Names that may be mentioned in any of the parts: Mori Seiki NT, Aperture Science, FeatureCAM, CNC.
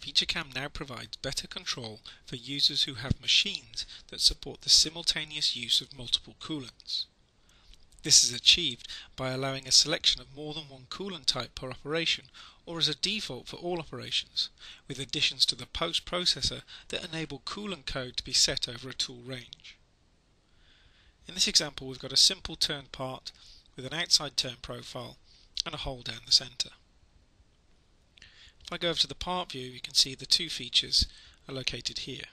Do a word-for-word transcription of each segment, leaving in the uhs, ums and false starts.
FeatureCAM now provides better control for users who have machines that support the simultaneous use of multiple coolants. This is achieved by allowing a selection of more than one coolant type per operation, or as a default for all operations, with additions to the post-processor that enable coolant code to be set over a tool range. In this example, we've got a simple turn part with an outside turn profile and a hole down the centre. If I go over to the part view, you can see the two features are located here.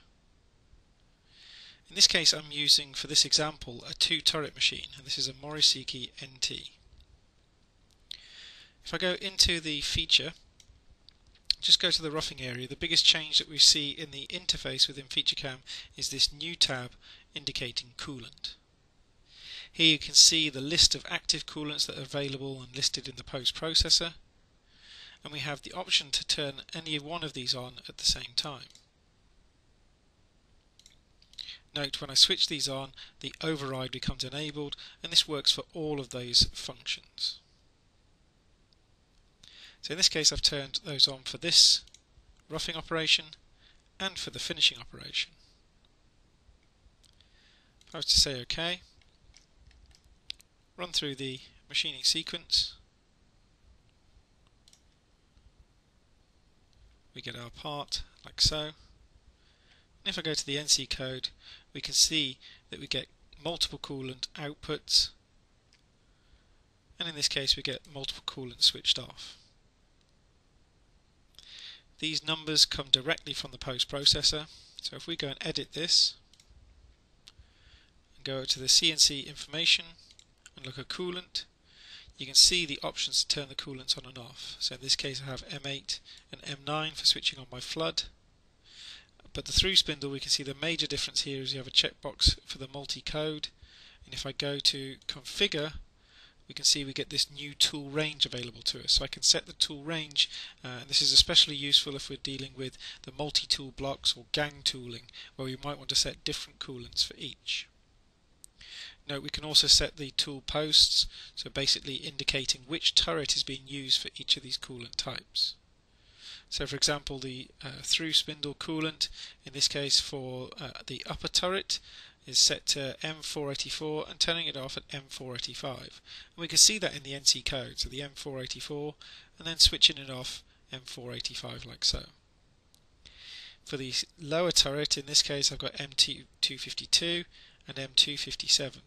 In this case, I'm using, for this example, a two-turret machine, and this is a Mori Seiki N T. If I go into the feature, just go to the roughing area, the biggest change that we see in the interface within FeatureCAM is this new tab indicating coolant. Here you can see the list of active coolants that are available and listed in the post-processor, and we have the option to turn any one of these on at the same time. Note, when I switch these on, the override becomes enabled, and this works for all of those functions. So in this case, I've turned those on for this roughing operation and for the finishing operation. If I was to say OK, run through the machining sequence, we get our part like so. If I go to the N C code, we can see that we get multiple coolant outputs, and in this case we get multiple coolants switched off. These numbers come directly from the post-processor, so if we go and edit this and go to the C N C information and look at coolant, you can see the options to turn the coolants on and off. So in this case I have M eight and M nine for switching on my flood. But the through spindle, we can see the major difference here is you have a checkbox for the multi-code, and if I go to configure, we can see we get this new tool range available to us. So I can set the tool range, uh, and this is especially useful if we're dealing with the multi-tool blocks or gang tooling, where we might want to set different coolants for each. Note, we can also set the tool posts, so basically indicating which turret is being used for each of these coolant types. So for example, the uh, through spindle coolant, in this case for uh, the upper turret, is set to M four eighty-four and turning it off at M four eighty-five. And we can see that in the N C code, so the M four eighty-four and then switching it off M four eighty-five like so. For the lower turret, in this case I've got M two fifty-two and M two fifty-seven.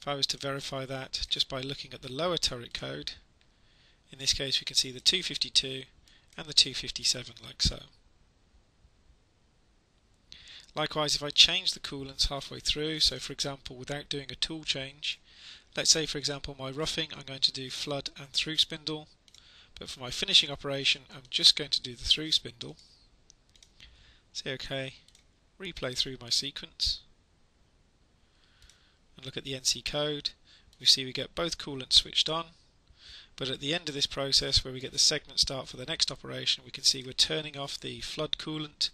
If I was to verify that just by looking at the lower turret code, in this case we can see the two fifty-two and the two fifty-seven like so. Likewise, if I change the coolants halfway through, so for example without doing a tool change, let's say for example my roughing I'm going to do flood and through spindle, but for my finishing operation I'm just going to do the through spindle. Say OK, replay through my sequence, and look at the N C code, we see we get both coolants switched on. But at the end of this process, where we get the segment start for the next operation, we can see we're turning off the flood coolant,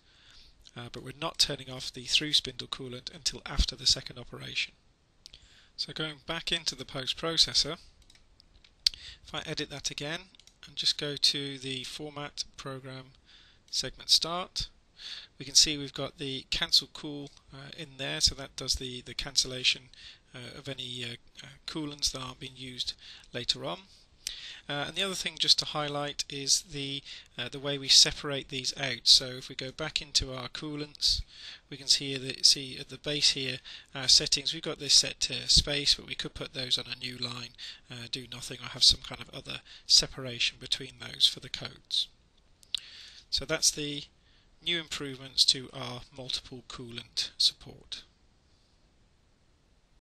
uh, but we're not turning off the through spindle coolant until after the second operation. So going back into the post-processor, if I edit that again and just go to the format program segment start, we can see we've got the cancel cool uh, in there, so that does the, the cancellation uh, of any uh, uh, coolants that aren't being used later on. Uh, and the other thing just to highlight is the uh, the way we separate these out. So if we go back into our coolants, we can see, the, see at the base here our settings. We've got this set to space, but we could put those on a new line, uh, do nothing, or have some kind of other separation between those for the codes. So that's the new improvements to our multiple coolant support.